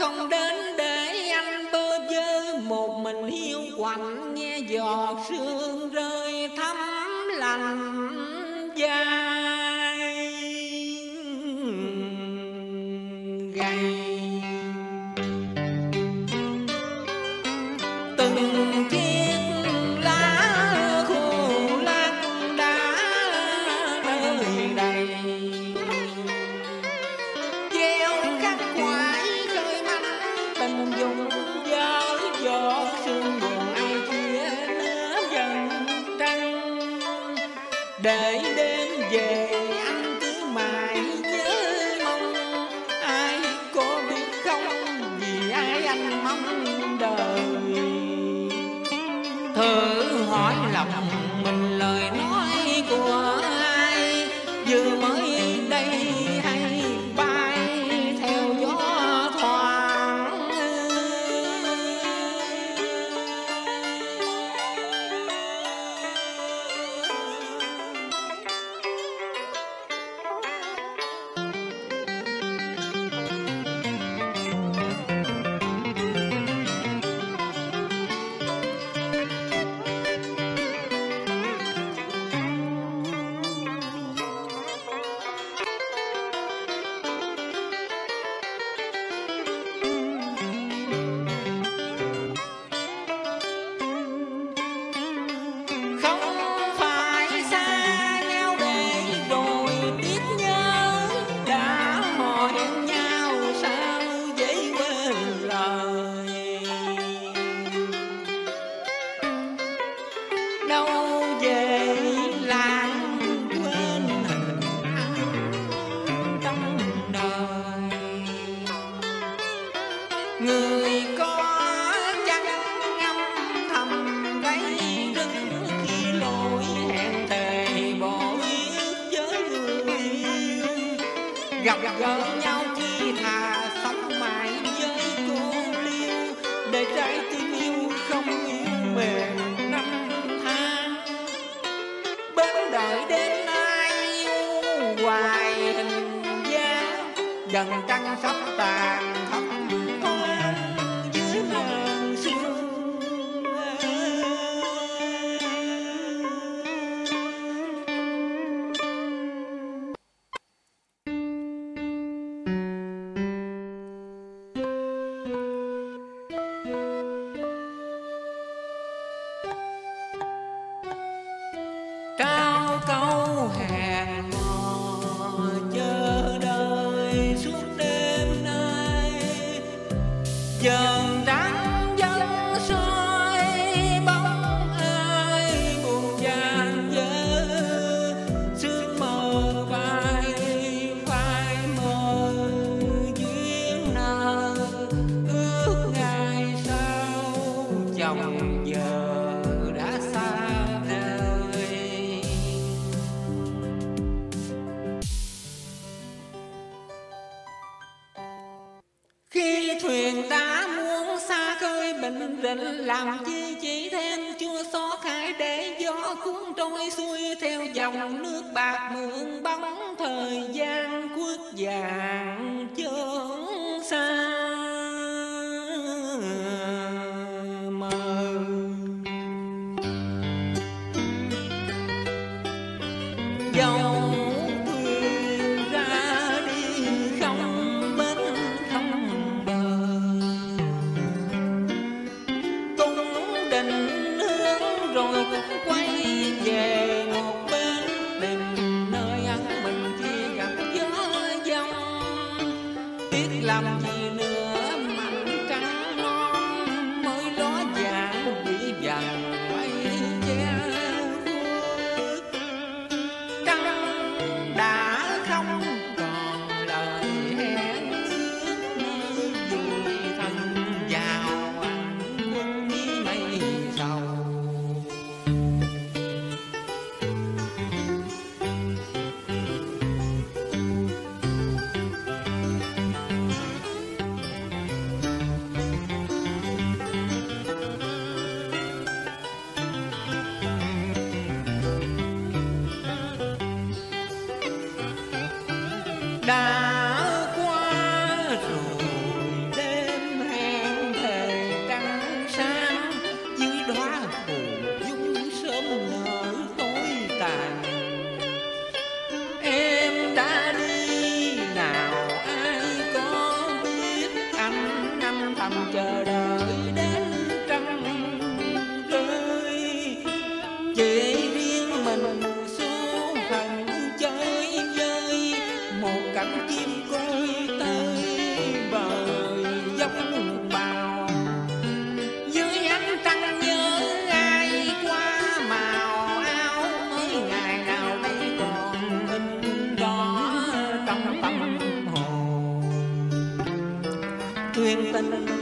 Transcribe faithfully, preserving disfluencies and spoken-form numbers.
không đến để anh bơ vơ một mình hiu quạnh, nghe giọt sương rơi thấm lành vai gầy. Từng chiếc lá khô lắc đã nơi đầy gieo khắc khoải khơi manh tình dùng gió giọt sương buồn ai chia nỡ dần trăng để đêm về. Anh cứ mãi nhớ mong ai có biết không vì ai anh mong đời. Thử hỏi lòng mình lời nói của ai vừa mới đây hay bay theo gió thoảng gặp gỡ nhau thì thà sống mãi với cô liêu để trái tim yêu không yêu mềm năm tháng bên đợi đến ai yêu hoài hình dáng dần trăng sắp tàn thấp thoáng dưới màn sương. Cao câu hàng mò chờ đợi suốt đêm nay, dần trắng dần soi bóng ai buồn vàng nhớ sương mờ vai phai mờ duyên nợ ước ngày sau chồng giờ. Khi thuyền đã muốn xa khơi bình định làm chi chỉ thêm chua xót hại để gió cuốn trôi xuôi theo dòng nước bạc mượn bóng thời gian khuất dạng chốn xa mờ. Dòng làm gì nữa mảnh trắng non mới ló dạng bị vàng bay che trăng đã không còn lời hẹn ước nơi vui thân giàu quân mây sầu. Đã qua rồi đêm thầm chờ đợi đến trăng rơi. Chỉ riêng mình xuống hẳn chơi vơi, một cánh chim côi tới bờ giống bào. Dưới ánh trăng nhớ ai qua màu áo, mới ngày nào đây còn in đó trong tâm hồn. Thuyền tình